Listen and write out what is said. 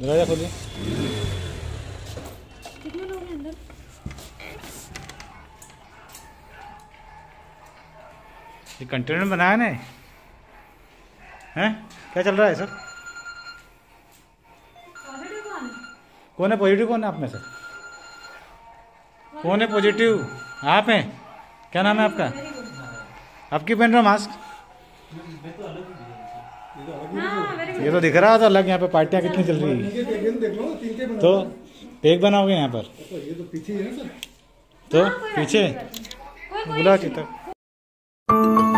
दरवाजा खोलिए। कितने लोग हैं अंदर? ये कंटेनर बनाया ना है, क्या चल रहा है सर? कौन है पॉजिटिव? कौन है आप में से? कौन है पॉजिटिव? आप हैं? क्या नाम है आपका? आपकी पहन रहा मास्क? ये तो दिख रहा था अलग। यहाँ पे पार्टियाँ कितनी चल रही है, तो एक बनाओगे यहाँ पर तो पीछे बुला के तक।